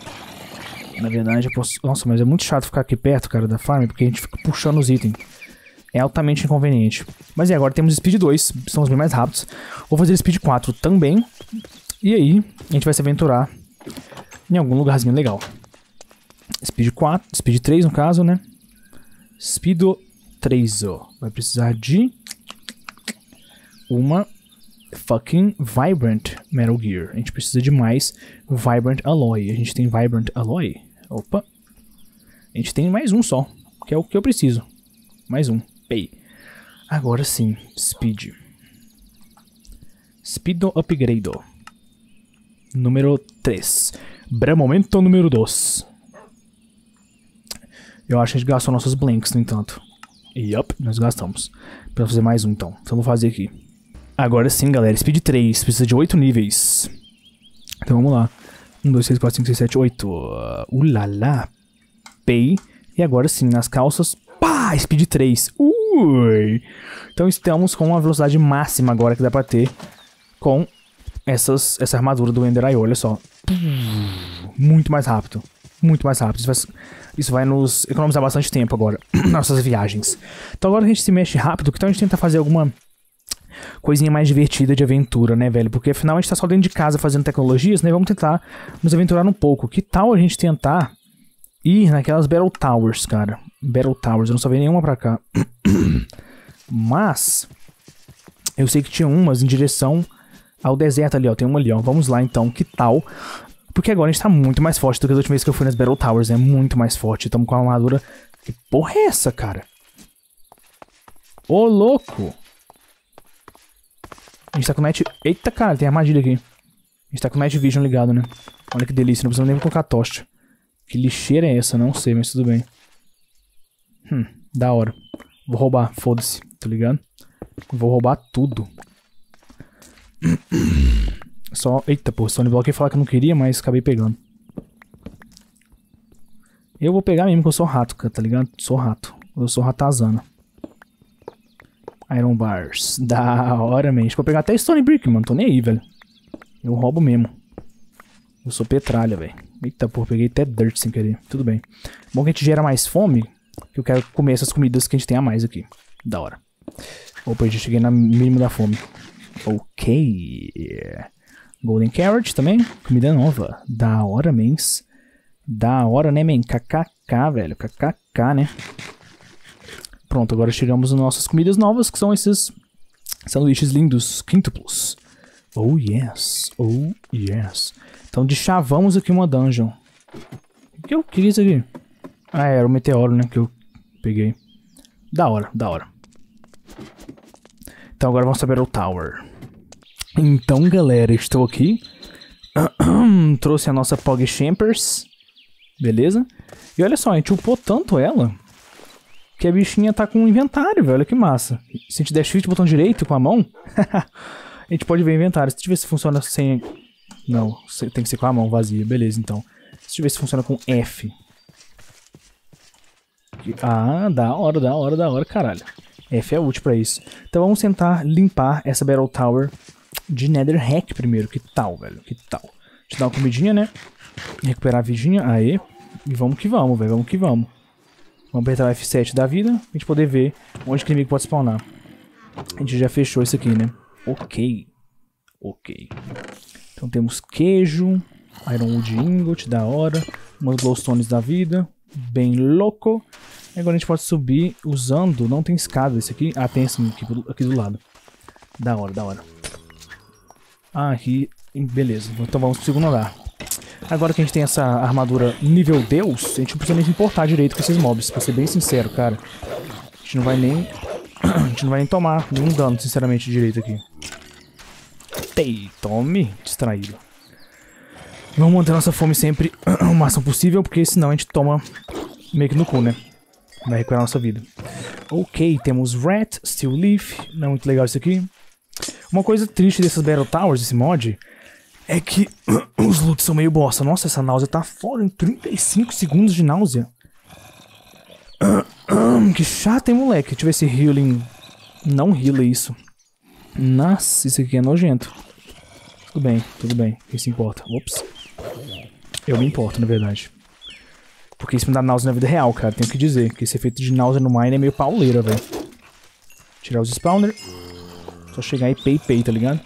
Na verdade eu posso... Nossa, mas é muito chato ficar aqui perto, cara, da farm, porque a gente fica puxando os itens. É altamente inconveniente. Mas e agora temos Speed dois, estamos bem mais rápidos. Vou fazer Speed quatro também. E aí, a gente vai se aventurar em algum lugarzinho legal. Speed quatro, Speed três no caso, né? Speed três, ó. Vai precisar de uma fucking Vibrant Metal Gear. A gente precisa de mais Vibrant Alloy. A gente tem Vibrant Alloy. Opa. A gente tem mais um só, que é o que eu preciso. Mais um. Pay. Agora sim. Speed. Speed Upgrade. Número três. Bramomento número dois. Eu acho que a gente gastou nossos blanks, no entanto. Yup, nós gastamos. Pra fazer mais um, então. Então vou fazer aqui. Agora sim, galera. Speed três. Precisa de oito níveis. Então vamos lá. um, dois, três, quatro, cinco, seis, sete, oito. Ulala. Pay. E agora sim, nas calças. Pá! Speed três. Ui! Então estamos com uma velocidade máxima agora que dá pra ter com essas, essa armadura do Ender Eye. Olha só. Muito mais rápido. Muito mais rápido. Isso vai, isso vai nos economizar bastante tempo agora. Nossas viagens. Então agora que a gente se mexe rápido, então a gente tenta fazer alguma coisinha mais divertida de aventura, né, velho? Porque afinal a gente tá só dentro de casa fazendo tecnologias, né? Vamos tentar nos aventurar um pouco. Que tal a gente tentar ir naquelas Battle Towers, cara? Battle Towers. Eu não sabia nenhuma pra cá. Mas eu sei que tinha umas em direção ao deserto ali, ó. Tem uma ali, ó. Vamos lá então. Que tal... Porque agora a gente tá muito mais forte do que a última vez que eu fui nas Battle Towers, é né? Muito mais forte. Estamos com a armadura... Que porra é essa, cara? Ô, louco! A gente tá com Night... Eita, cara, tem armadilha aqui. A gente tá com Night Vision ligado, né? Olha que delícia, não precisamos nem colocar tocha. Que lixeira é essa? Não sei, mas tudo bem. Hum, da hora. Vou roubar, foda-se, tá ligado? Vou roubar tudo. Só... Eita, pô, Stone Block ia falar que eu não queria, mas acabei pegando. Eu vou pegar mesmo, que eu sou rato, cara, tá ligado? Sou rato. Eu sou ratazana. Iron Bars. Da hora, man. Acho que eu vou pegar até Stone Brick, mano. Tô nem aí, velho. Eu roubo mesmo. Eu sou petralha, velho. Eita, pô, peguei até Dirt sem querer. Tudo bem. Bom que a gente gera mais fome, que eu quero comer essas comidas que a gente tem a mais aqui. Da hora. Opa, já cheguei na mínima da fome. Ok. Golden Carrot também, comida nova. Da hora, mens. Da hora, né, men? Kkk, velho. Kkk, né? Pronto, agora chegamos nas nossas comidas novas, que são esses sanduíches lindos, quíntuplos. Oh, yes. Oh, yes. Então, de chá, vamos aqui uma dungeon. O que eu queria isso aqui? Ah, era o meteoro, né, que eu peguei. Da hora, da hora. Então, agora vamos saber o Tower. Então, galera, estou aqui. Trouxe a nossa Pog Champers. Beleza? E olha só, a gente upou tanto ela que a bichinha tá com um inventário, velho. Olha que massa. Se a gente der shift, botão direito com a mão, a gente pode ver o inventário. Se tiver se funciona sem... Não, tem que ser com a mão vazia. Beleza, então. Se tiver se funciona com F. Ah, da hora, da hora, da hora, caralho. F é útil pra isso. Então vamos tentar limpar essa Battle Tower de Nether Hack primeiro. Que tal, velho? Que tal? Deixa eu dar uma comidinha, né? Recuperar a vidinha. Aê. E vamos que vamos, velho. Vamos que vamos. Vamos apertar o F sete da vida pra gente poder ver onde que o inimigo pode spawnar. A gente já fechou isso aqui, né? Ok. Ok. Então temos queijo, Ironwood Ingot, da hora. Umas Glowstones da vida. Bem louco. E agora a gente pode subir usando... Não tem escada esse aqui. Ah, tem esse aqui, aqui do lado. Da hora, da hora. Ah, aqui... Beleza. Então vamos pro segundo andar. Agora que a gente tem essa armadura nível Deus, a gente não precisa nem se importar direito com esses mobs, pra ser bem sincero, cara. A gente não vai nem... A gente não vai nem tomar nenhum dano, sinceramente, direito aqui. Tei, tome. Distraído. Vamos manter nossa fome sempre o máximo possível, porque senão a gente toma meio que no cu, né? Vai recuperar a nossa vida. Ok, temos Rat, Steel Leaf. Não é muito legal isso aqui. Uma coisa triste dessas Battle Towers, desse mod, é que os loots são meio bosta. Nossa, essa náusea tá foda em trinta e cinco segundos de náusea. Que chato, hein, moleque? Deixa eu ver se healing... Não heala isso. Nossa, isso aqui é nojento. Tudo bem, tudo bem. Quem se importa? Ops. Eu me importo, na verdade. Porque isso me dá náusea na vida real, cara. Tenho que dizer que esse efeito de náusea no Mine é meio pauleira, velho. Tirar os spawners. Só chegar aí, pei, pei, tá ligado?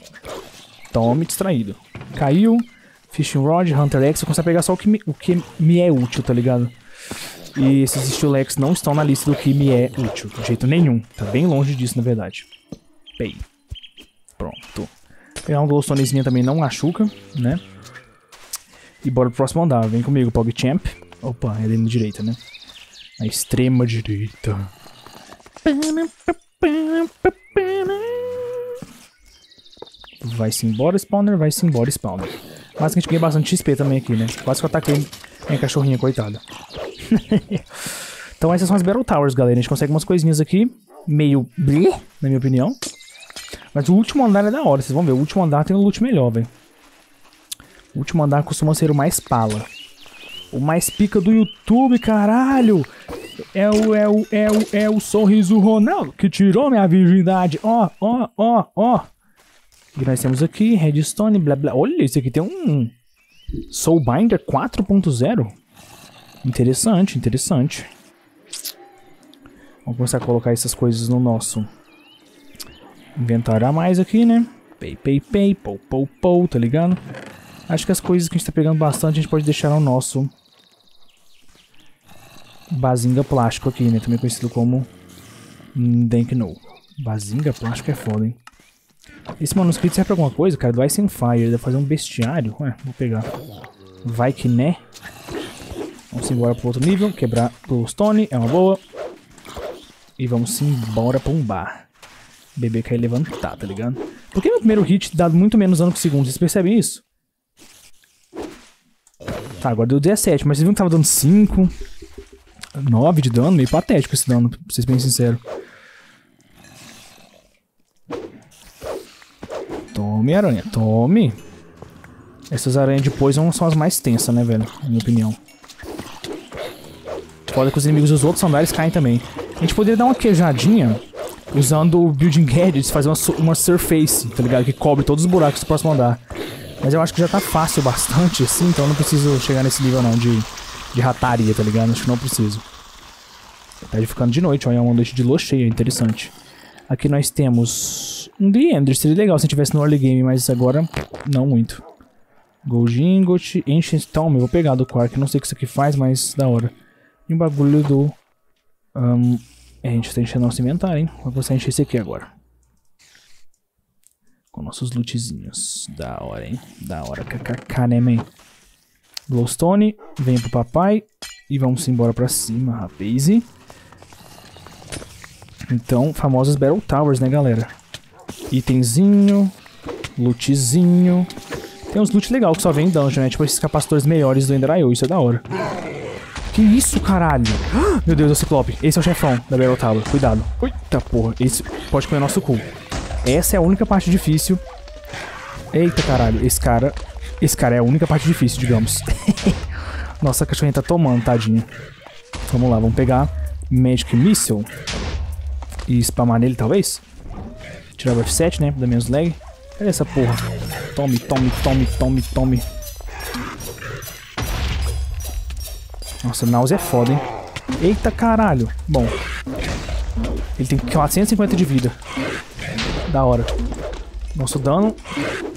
Tome, distraído. Caiu. Fishing Rod, Hunter X. Eu consigo pegar só o que, me, o que me é útil, tá ligado? E esses Steel X não estão na lista do que me é útil. De jeito nenhum. Tá bem longe disso, na verdade. Pei. Pronto. Pegar um Glowstonezinho também não machuca, né? E bora pro próximo andar. Vem comigo, PogChamp. Opa, é ali na direita, né? Na extrema direita. Vai-se embora, Spawner. Vai-se embora, Spawner. Mas que a gente ganha bastante X P também aqui, né? Quase que eu ataquei minha cachorrinha, coitada. Então essas são as Battle Towers, galera. A gente consegue umas coisinhas aqui. Meio... Na minha opinião. Mas o último andar é da hora. Vocês vão ver. O último andar tem um loot melhor, velho. O último andar costuma ser o mais pala. O mais pica do YouTube, caralho! É o, é o, é o, é o sorriso Ronaldo que tirou minha virgindade. Ó, ó, ó, ó. E nós temos aqui Redstone, blá, blá. Olha, esse aqui tem um Soulbinder quatro ponto zero. Interessante, interessante. Vamos começar a colocar essas coisas no nosso inventário a mais aqui, né? Pei, pei, pei, pou, pou, pou, tá ligado? Acho que as coisas que a gente tá pegando bastante a gente pode deixar no nosso bazinga plástico aqui, né? Também conhecido como Denkno. Bazinga plástico é foda, hein? Esse manuscrito serve pra alguma coisa, cara? Do Ice and Fire. Deve fazer um bestiário. Ué, vou pegar. Vai que né? Vamos embora pro outro nível. Quebrar pro Stone. É uma boa. E vamos embora pra um bar. O bebê quer levantar, tá ligado? Por que meu primeiro hit dá muito menos dano que o segundo? Vocês percebem isso? Tá, agora deu dezessete, mas vocês viram que tava dando cinco, nove de dano, meio patético esse dano, pra ser bem sincero. Tome, aranha, tome. Essas aranhas de poison são as mais tensas, né, velho, na minha opinião. Foda que os inimigos dos outros andares caem também. A gente poderia dar uma queijadinha usando o Building Gadgets, fazer uma, uma surface, tá ligado, que cobre todos os buracos do próximo andar. Mas eu acho que já tá fácil bastante, assim, então eu não preciso chegar nesse nível não de, de rataria, tá ligado? Acho que não preciso. Tá ficando de noite, ó, é uma noite de lua cheia, interessante. Aqui nós temos um The Ender, seria legal se a gente tivesse no early game, mas agora não muito. Gold Ingot, Ancient Tome, eu vou pegar do Quark, não sei o que isso aqui faz, mas da hora. E um bagulho do... Um, é, a gente tá enchendo nosso inventário, hein? Vou começar a encher esse aqui agora. Com nossos lootzinhos. Da hora, hein? Da hora. Kkk, né, man? Glowstone. Vem pro papai. E vamos embora pra cima, rapaz. Então, famosas Battle Towers, né, galera? Itenzinho. Lootzinho. Tem uns loot legal que só vem em dungeon, né? Tipo esses capacitores melhores do Ender I O. Isso é da hora. Que isso, caralho? Ah, meu Deus, é o Ciclope. Esse é o chefão da Battle Tower. Cuidado. Eita porra. Esse pode comer nosso cu. Essa é a única parte difícil. Eita, caralho. Esse cara... Esse cara é a única parte difícil, digamos. Nossa, a cachorrinha tá tomando, tadinho. Vamos lá, vamos pegar Magic Missile. E spamar nele, talvez. Tirar o F sete, né? Pra dar menos lag. Cadê essa porra? Tome, tome, tome, tome, tome. Nossa, náusea é foda, hein? Eita caralho. Bom. Ele tem quatrocentos e cinquenta de vida. Da hora. Nosso dano...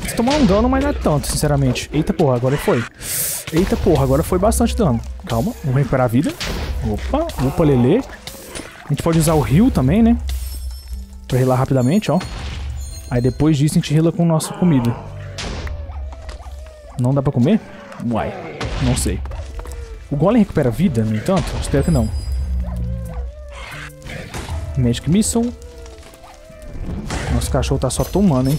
Se tomar um dano, mas não é tanto, sinceramente. Eita porra, agora foi. Eita porra, agora foi bastante dano. Calma, vamos recuperar a vida. Opa, opa lelê. A gente pode usar o heal também, né? Pra healar rapidamente, ó. Aí depois disso a gente heala com nossa comida. Não dá pra comer? Uai, não sei. O golem recupera vida, no entanto? Espero que não. Magic Missile. Nosso cachorro tá só tomando, hein?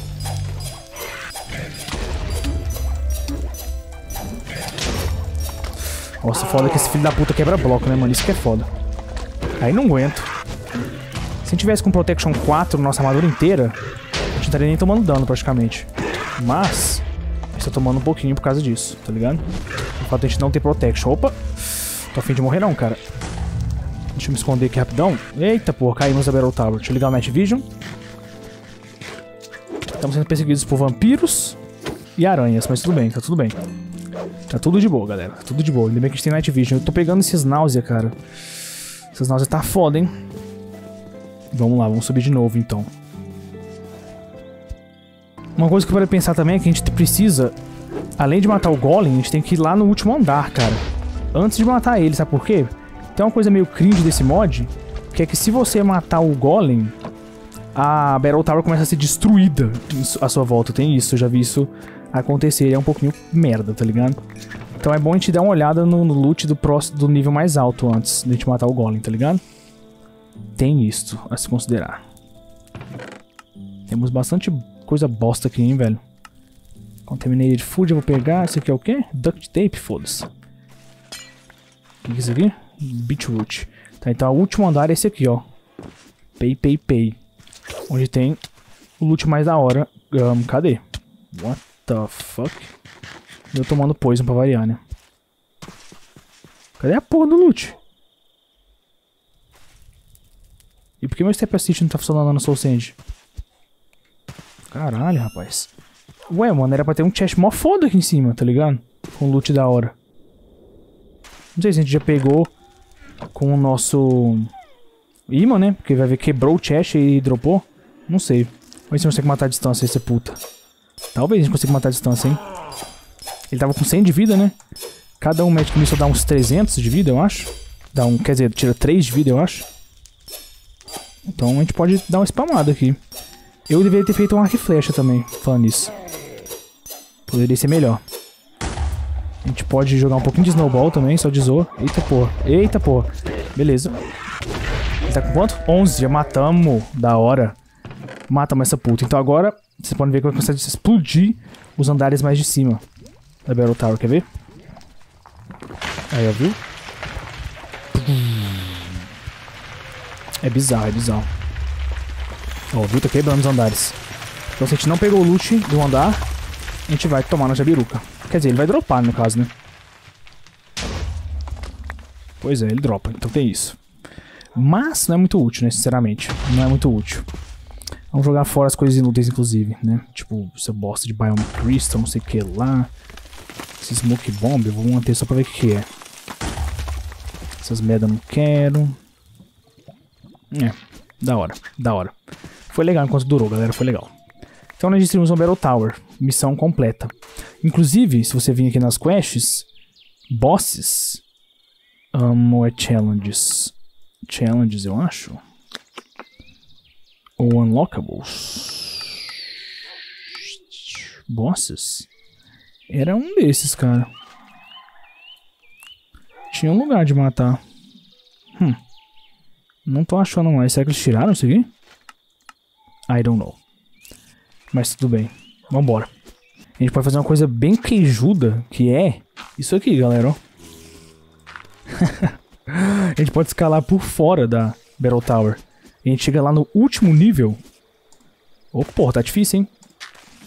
Nossa, foda que esse filho da puta quebra bloco, né, mano? Isso que é foda. Aí não aguento. Se a gente tivesse com Protection quatro nossa armadura inteira, a gente não estaria nem tomando dano, praticamente. Mas... a gente tá tomando um pouquinho por causa disso, tá ligado? Por fato a gente não ter Protection. Opa! Tô a fim de morrer não, cara. Deixa eu me esconder aqui rapidão. Eita, porra, caímos da Battle Tower. Deixa eu ligar o Night Vision. Estamos sendo perseguidos por vampiros e aranhas, mas tudo bem, tá tudo bem. Tá tudo de boa, galera. Tudo de boa. Ainda bem que a gente tem Night Vision. Eu tô pegando esses náusea, cara. Esses náusea tá foda, hein? Vamos lá, vamos subir de novo, então. Uma coisa que eu quero pensar também é que a gente precisa... além de matar o golem, a gente tem que ir lá no último andar, cara. Antes de matar ele, sabe por quê? Tem uma coisa meio cringe desse mod, que é que se você matar o golem, a Battle Tower começa a ser destruída à sua volta. Tem isso, eu já vi isso acontecer. É um pouquinho merda, tá ligado? Então é bom a gente dar uma olhada no, no loot do, próximo, do nível mais alto antes de a gente matar o golem, tá ligado? Tem isso a se considerar. Temos bastante coisa bosta aqui, hein, velho? Contaminated Food eu vou pegar. Isso aqui é o quê? Duct Tape? Foda-se. O que é isso aqui? Beetroot. Tá, então o último andar é esse aqui, ó. Pay, pay, pay. Onde tem o loot mais da hora. Um, cadê? What the fuck? Eu tomando poison pra variar, né? Cadê a porra do loot? E por que meu Step Assist não tá funcionando lá no Soul Sand? Caralho, rapaz. Ué, mano, era pra ter um chest mó foda aqui em cima, tá ligado? Com loot da hora. Não sei se a gente já pegou com o nosso... imã, né? Porque vai ver quebrou o chest e dropou. Não sei. Ou se a gente consegue matar a distância, esse puta. Talvez a gente consiga matar a distância, hein? Ele tava com cem de vida, né? Cada um Magic Missile dá uns trezentos de vida, eu acho. Dá um... quer dizer, tira três de vida, eu acho. Então a gente pode dar uma spamada aqui. Eu deveria ter feito um arco e flecha também, falando nisso. Poderia ser melhor. A gente pode jogar um pouquinho de snowball também, só de zoa. Eita porra, eita porra. Beleza. Ele tá com quanto? onze, já matamos. Da hora. Matamos essa puta. Então agora, vocês podem ver que vai começar a explodir os andares mais de cima da Battle Tower, quer ver? Aí, ó, viu? É bizarro, é bizarro. Ó, viu? Tá quebrando os andares. Então se a gente não pegou o loot do andar, a gente vai tomar na jabiruca. Quer dizer, ele vai dropar no caso, né? Pois é, ele dropa, então tem isso. Mas não é muito útil, né? Sinceramente, não é muito útil. Vamos jogar fora as coisas inúteis, inclusive, né? Tipo, essa bosta de Biome Crystal, não sei o que lá. Esse Smoke Bomb, eu vou manter só pra ver o que é. Essas merda eu não quero. É, da hora, da hora. Foi legal enquanto durou, galera, foi legal. Então nós destruímos um Battle Tower, missão completa. Inclusive, se você vir aqui nas quests, bosses... Um, ou é challenges? Challenges, eu acho. Ou unlockables. Bosses? Era um desses, cara. Tinha um lugar de matar. Hum. Não tô achando mais. Será que eles tiraram isso aqui? I don't know. Mas tudo bem. Vambora. A gente pode fazer uma coisa bem queijuda, que é isso aqui, galera, ó. A gente pode escalar por fora da Battle Tower. A gente chega lá no último nível. Ô, oh, porra, tá difícil, hein?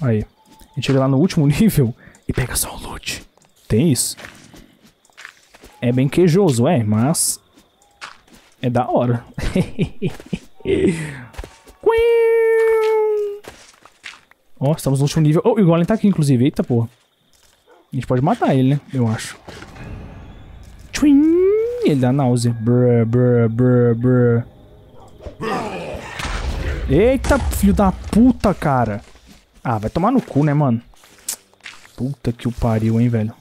Aí. A gente chega lá no último nível e pega só o loot. Tem isso. É bem queijoso, é, mas... é da hora. Ó, oh, estamos no último nível. Oh, o golem tá aqui, inclusive. Eita, porra. A gente pode matar ele, né? Eu acho. Twin! Ih, ele dá náusea. Brr, brr, brr, brr. Eita, filho da puta, cara. Ah, vai tomar no cu, né, mano? Puta que o pariu, hein, velho.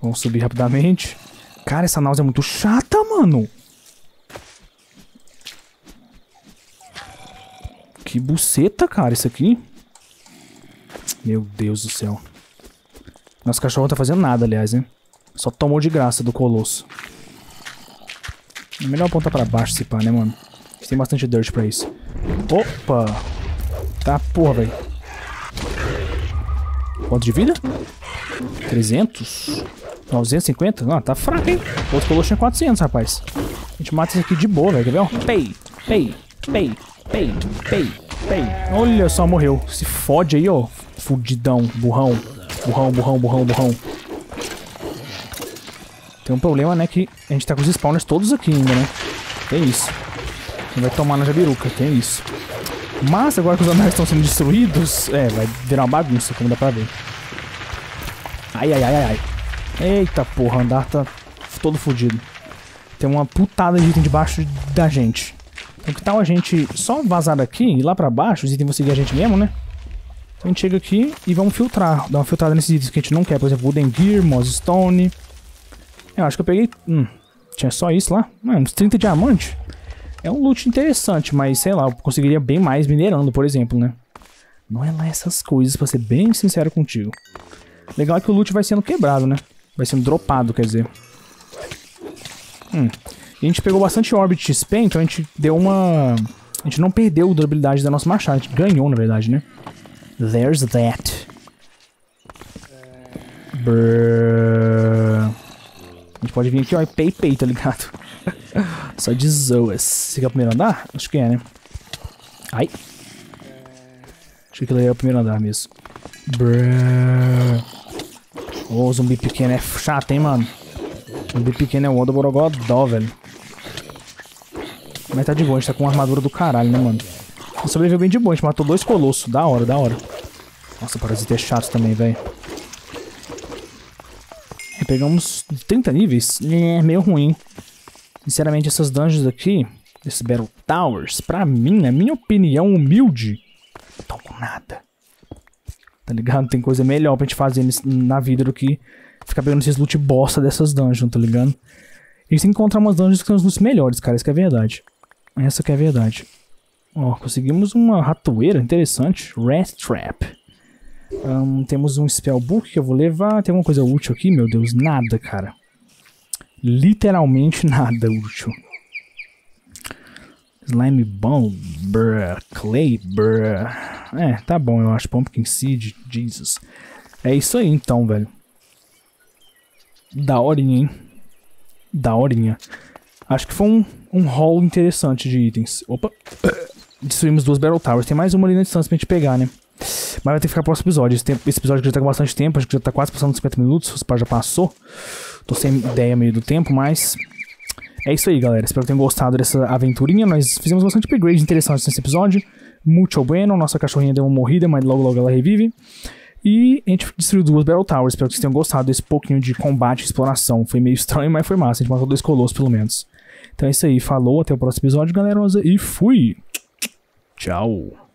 Vamos subir rapidamente. Cara, essa náusea é muito chata, mano. Que buceta, cara, isso aqui. Meu Deus do céu. Nosso cachorro não tá fazendo nada, aliás, hein? Só tomou de graça do colosso. É melhor apontar pra baixo se pá, né, mano? A gente tem bastante dirt pra isso. Opa! Tá, porra, velho. Quanto de vida? trezentos? novecentos e cinquenta? Não, tá fraco, hein? O outro colosso tinha quatrocentos, rapaz. A gente mata isso aqui de boa, velho. Quer ver, ó? Pei, pei, pei, pei, pei, pei. Olha só, morreu. Se fode aí, ó. Fudidão, burrão. Burrão, burrão, burrão, burrão. Tem um problema, né, que a gente tá com os spawners todos aqui ainda, né? Tem isso. Não vai tomar na jabiruca, tem isso. Mas agora que os anéis estão sendo destruídos... É, vai virar uma bagunça, como dá pra ver. Ai, ai, ai, ai, ai. Eita porra, o andar tá todo fodido. Tem uma putada de item debaixo da gente. Então que tal a gente só vazar daqui e ir lá pra baixo? Os itens vão seguir a gente mesmo, né? Então a gente chega aqui e vamos filtrar. Dar uma filtrada nesses itens que a gente não quer. Por exemplo, Wooden Gear, Moss Stone. Eu acho que eu peguei... Hum, tinha só isso lá. Ah, uns trinta diamantes. É um loot interessante, mas sei lá, eu conseguiria bem mais minerando, por exemplo, né? Não é lá essas coisas, pra ser bem sincero contigo. Legal é que o loot vai sendo quebrado, né? Vai sendo dropado, quer dizer. Hum. E a gente pegou bastante Orbit X P, então a gente deu uma... A gente não perdeu a durabilidade da nossa machada. A gente ganhou, na verdade, né? There's that. Brrr. A gente pode vir aqui, ó, e pei, pei, tá ligado? Só de zoas. Esse aqui é o primeiro andar? Acho que é, né? Ai. Acho que ele é o primeiro andar mesmo. Brrr. Ô, oh, zumbi pequeno é chato, hein, mano? Zumbi pequeno é o Oda Borogodó, velho. Mas tá de boa, a gente tá com uma armadura do caralho, né, mano? A gente sobreviveu bem de boa, a gente matou dois colossos. Da hora, da hora. Nossa, o parasita é chato também, velho. Pegamos trinta níveis. É meio ruim. Sinceramente, essas dungeons aqui, esses Battle Towers, pra mim, na minha opinião humilde, não tô com nada. Tá ligado? Tem coisa melhor pra gente fazer na vida do que ficar pegando esses loot bosta dessas dungeons, tá ligado? A gente tem que encontrar umas dungeons que são os loots melhores, cara. Isso que é verdade. Essa que é a verdade. Ó, conseguimos uma ratoeira interessante. Rat Trap. Um, temos um spellbook que eu vou levar. Tem alguma coisa útil aqui? Meu Deus, nada, cara. Literalmente nada útil. Slime Bomb, bruh. Clay, bruh. É, tá bom, eu acho. Pumpkin Seed, Jesus. É isso aí, então, velho. Daorinha, hein? Daorinha. Acho que foi um, um haul interessante de itens. Opa. Destruímos duas Battle Towers. Tem mais uma ali na distância pra gente pegar, né? Mas vai ter que ficar pro próximo episódio. Esse, tempo, esse episódio já tá com bastante tempo. Acho que já tá quase passando dos cinquenta minutos. Já passou. Tô sem ideia meio do tempo, mas... É isso aí, galera. Espero que tenham gostado dessa aventurinha. Nós fizemos bastante upgrade interessante nesse episódio. Muito bueno. Nossa cachorrinha deu uma morrida, mas logo logo ela revive. E a gente destruiu duas Battle Towers. Espero que vocês tenham gostado desse pouquinho de combate e exploração. Foi meio estranho, mas foi massa. A gente matou dois colossos, pelo menos. Então é isso aí. Falou. Até o próximo episódio, galera. E fui. Tchau.